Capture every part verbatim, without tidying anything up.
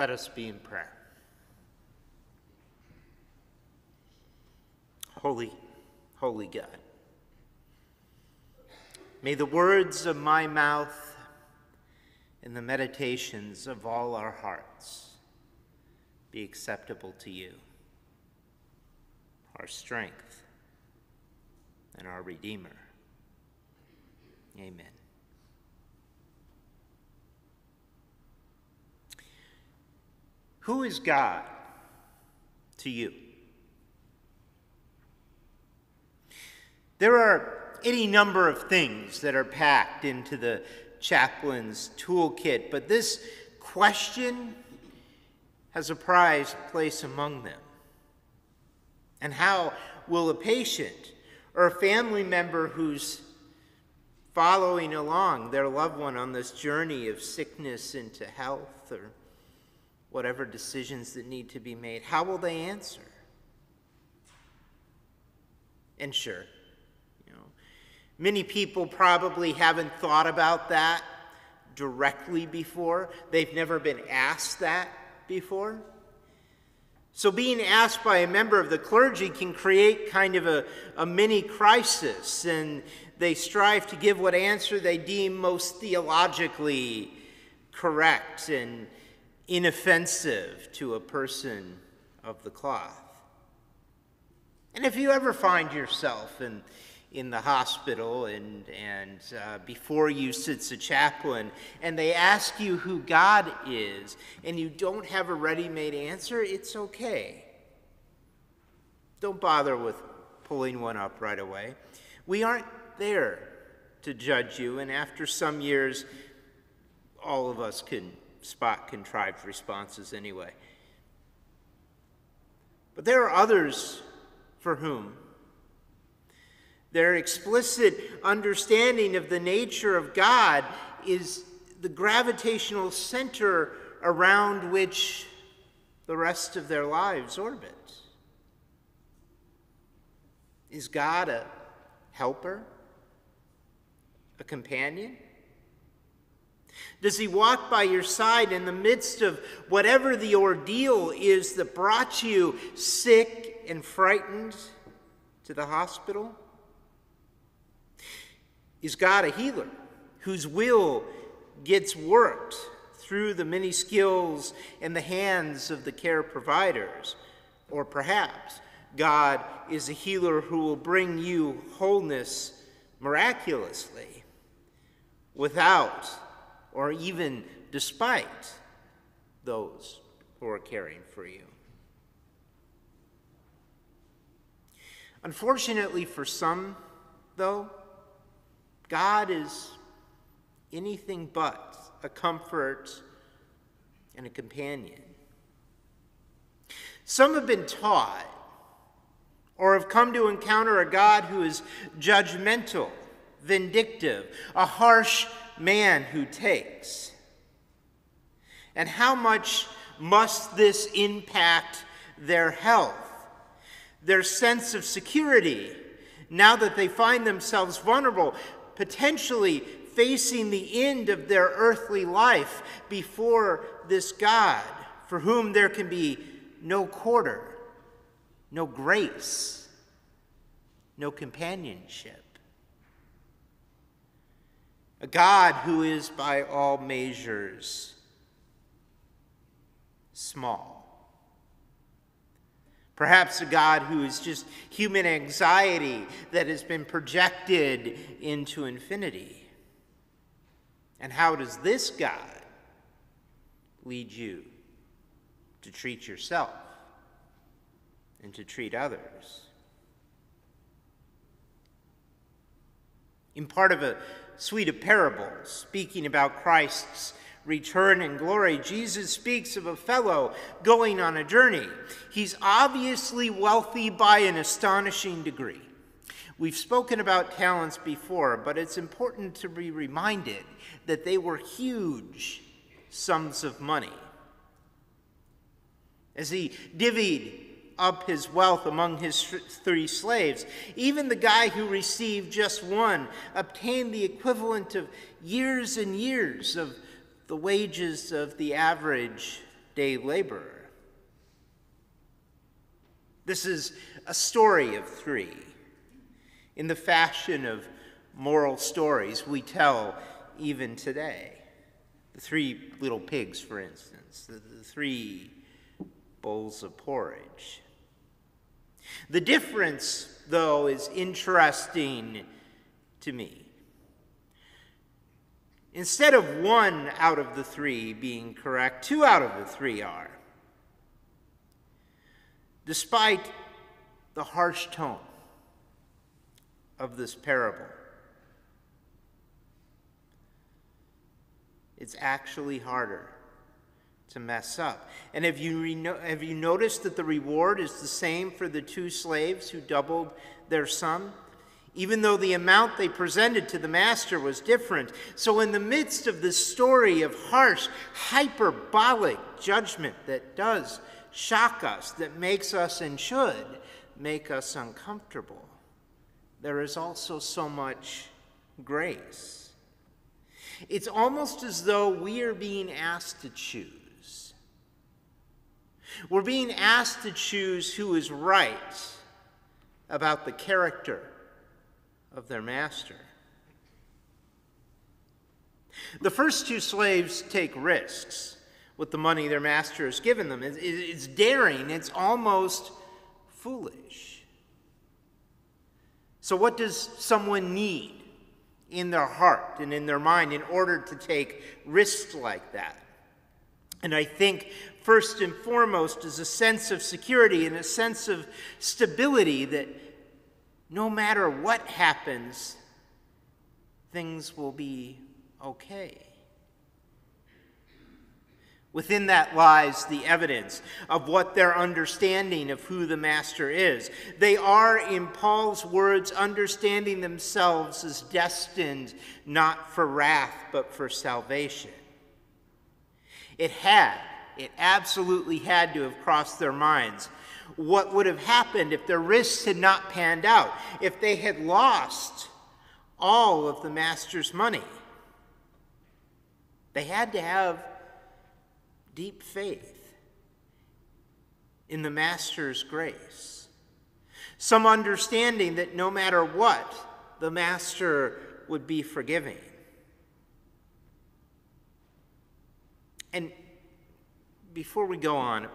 Let us be in prayer. Holy, holy God, may the words of my mouth and the meditations of all our hearts be acceptable to you, our strength and our Redeemer. Amen. Who is God to you? There are any number of things that are packed into the chaplain's toolkit, but this question has a prized place among them. And how will a patient or a family member who's following along their loved one on this journey of sickness into health or whatever decisions that need to be made, how will they answer? And sure, you know, many people probably haven't thought about that directly before. They've never been asked that before. So being asked by a member of the clergy can create kind of a, a mini crisis, and they strive to give what answer they deem most theologically correct and inoffensive to a person of the cloth. And if you ever find yourself in, in the hospital and, and uh, before you sits a chaplain and they ask you who God is and you don't have a ready-made answer, it's okay. Don't bother with pulling one up right away. We aren't there to judge you, and after some years, all of us can spot contrived responses anyway. But there are others for whom their explicit understanding of the nature of God is the gravitational center around which the rest of their lives orbit. Is God a helper? A companion? Does he walk by your side in the midst of whatever the ordeal is that brought you sick and frightened to the hospital? Is God a healer whose will gets worked through the many skills and the hands of the care providers? Or perhaps God is a healer who will bring you wholeness miraculously without or even despite those who are caring for you. Unfortunately for some, though, God is anything but a comfort and a companion. Some have been taught or have come to encounter a God who is judgmental, vindictive, a harsh man who takes. And how much must this impact their health, their sense of security, now that they find themselves vulnerable, potentially facing the end of their earthly life before this God for whom there can be no quarter, no grace, no companionship. A God who is by all measures small. Perhaps a God who is just human anxiety that has been projected into infinity. And how does this God lead you to treat yourself and to treat others? In part of a suite of parables speaking about Christ's return in glory, Jesus speaks of a fellow going on a journey. He's obviously wealthy by an astonishing degree. We've spoken about talents before, but it's important to be reminded that they were huge sums of money. As he divvied up his wealth among his three slaves, even the guy who received just one obtained the equivalent of years and years of the wages of the average day laborer. This is a story of three. In the fashion of moral stories we tell even today. The three little pigs, for instance, the, the three bowls of porridge. The difference, though, is interesting to me. Instead of one out of the three being correct, two out of the three are. Despite the harsh tone of this parable, it's actually harder to mess up. And have you, reno- have you noticed that the reward is the same for the two slaves who doubled their sum? Even though the amount they presented to the master was different. So in the midst of this story of harsh, hyperbolic judgment that does shock us, that makes us and should make us uncomfortable, there is also so much grace. It's almost as though we are being asked to choose. We're being asked to choose who is right about the character of their master. The first two slaves take risks with the money their master has given them. It's daring, it's almost foolish. So what does someone need in their heart and in their mind in order to take risks like that? And I think first and foremost is a sense of security and a sense of stability that no matter what happens, things will be okay. Within that lies the evidence of what their understanding of who the master is. They are, in Paul's words, understanding themselves as destined not for wrath but for salvation. It had, it absolutely had to have crossed their minds what would have happened if their risks had not panned out, if they had lost all of the master's money. They had to have deep faith in the master's grace, some understanding that no matter what, the master would be forgiving. And before we go on,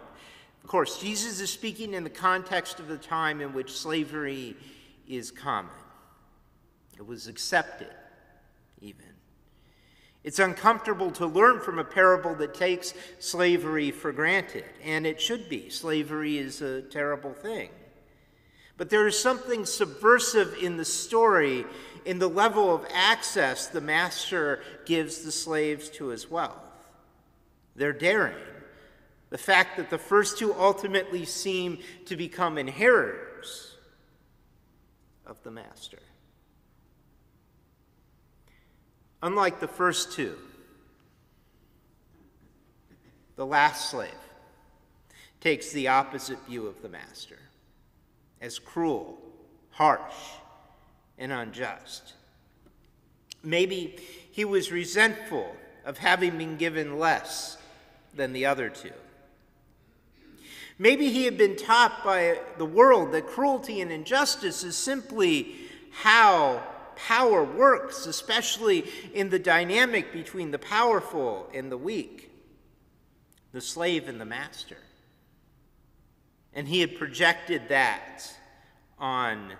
of course, Jesus is speaking in the context of the time in which slavery is common. It was accepted, even. It's uncomfortable to learn from a parable that takes slavery for granted, and it should be. Slavery is a terrible thing. But there is something subversive in the story, in the level of access the master gives the slaves to his wealth. They're daring. The fact that the first two ultimately seem to become inheritors of the master. Unlike the first two, the last slave takes the opposite view of the master as cruel, harsh, and unjust. Maybe he was resentful of having been given less than the other two. Maybe he had been taught by the world that cruelty and injustice is simply how power works, especially in the dynamic between the powerful and the weak, the slave and the master. And he had projected that on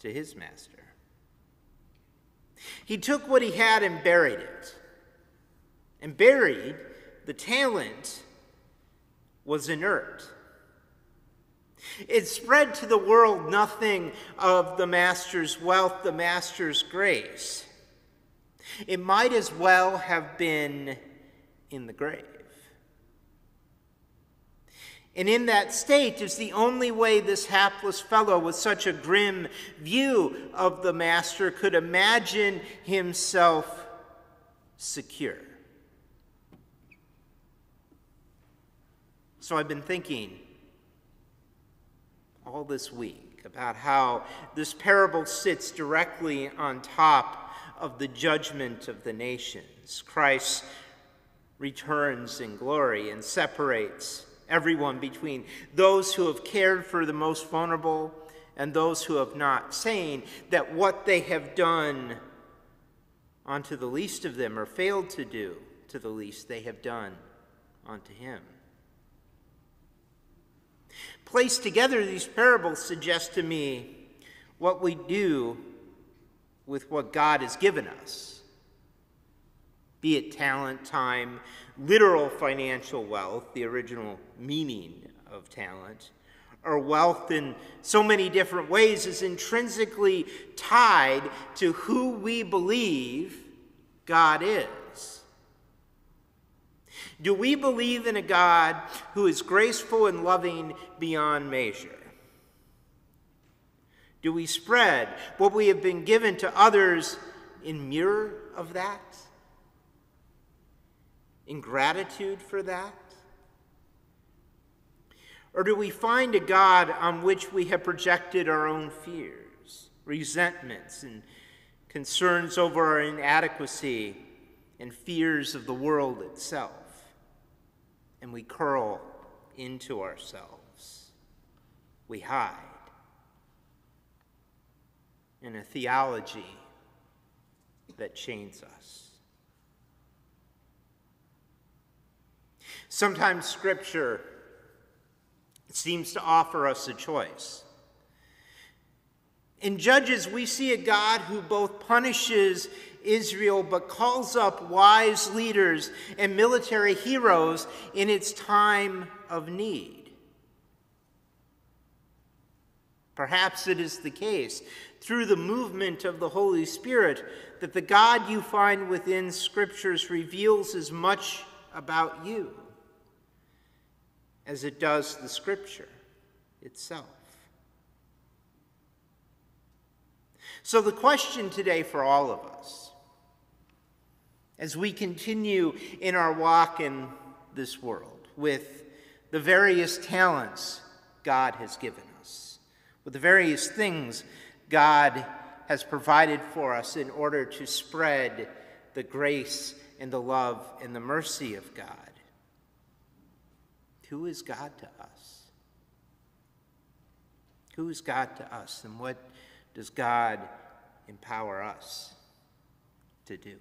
to his master. He took what he had and buried it. And buried, the talent was inert. It spread to the world nothing of the master's wealth, the master's grace. It might as well have been in the grave. And in that state is the only way this hapless fellow with such a grim view of the master could imagine himself secure. So I've been thinking all this week about how this parable sits directly on top of the judgment of the nations, Christ's returns in glory and separates everyone between those who have cared for the most vulnerable and those who have not, saying that what they have done unto the least of them or failed to do to the least, they have done unto him. Placed together, these parables suggest to me what we do with what God has given us, be it talent, time, literal financial wealth, the original meaning of talent, or wealth in so many different ways is intrinsically tied to who we believe God is. Do we believe in a God who is graceful and loving beyond measure? Do we spread what we have been given to others in mirror of that? In gratitude for that? Or do we find a God on which we have projected our own fears, resentments, and concerns over our inadequacy and fears of the world itself, and we curl into ourselves? We hide in a theology that chains us. Sometimes Scripture seems to offer us a choice. In Judges, we see a God who both punishes Israel but calls up wise leaders and military heroes in its time of need. Perhaps it is the case, through the movement of the Holy Spirit, that the God you find within Scriptures reveals as much about you as it does the Scripture itself. So the question today for all of us, as we continue in our walk in this world with the various talents God has given us, with the various things God has provided for us in order to spread the grace and the love and the mercy of God, who is God to us? Who is God to us, and what does God empower us to do?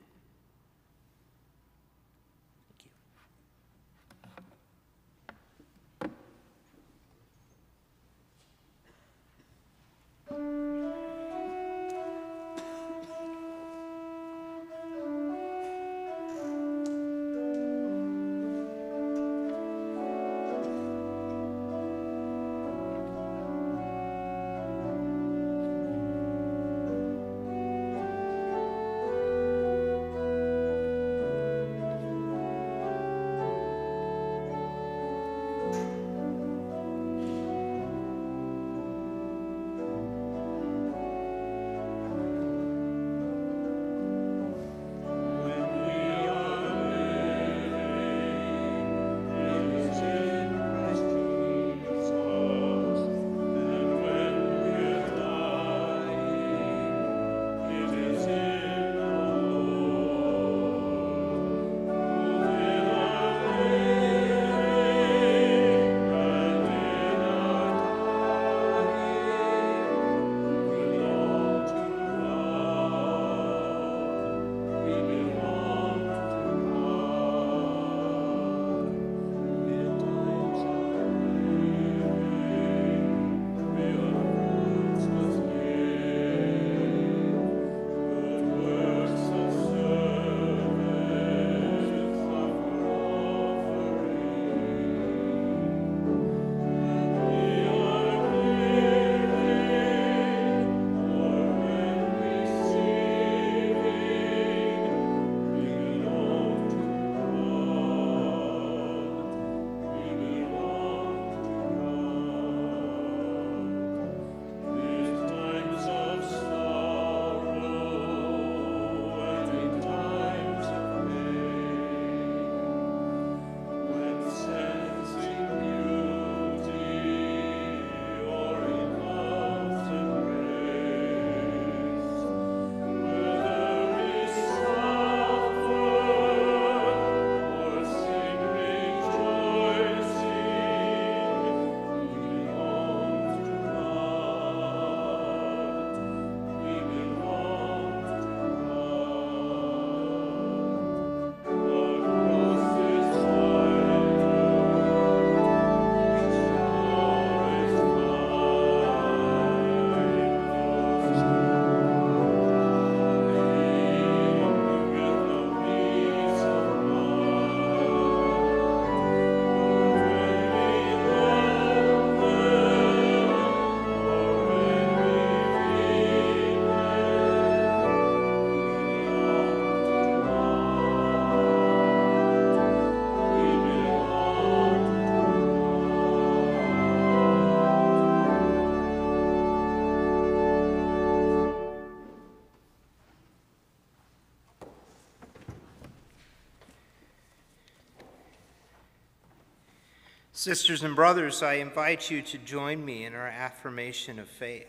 Sisters and brothers, I invite you to join me in our affirmation of faith.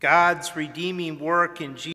God's redeeming work in Jesus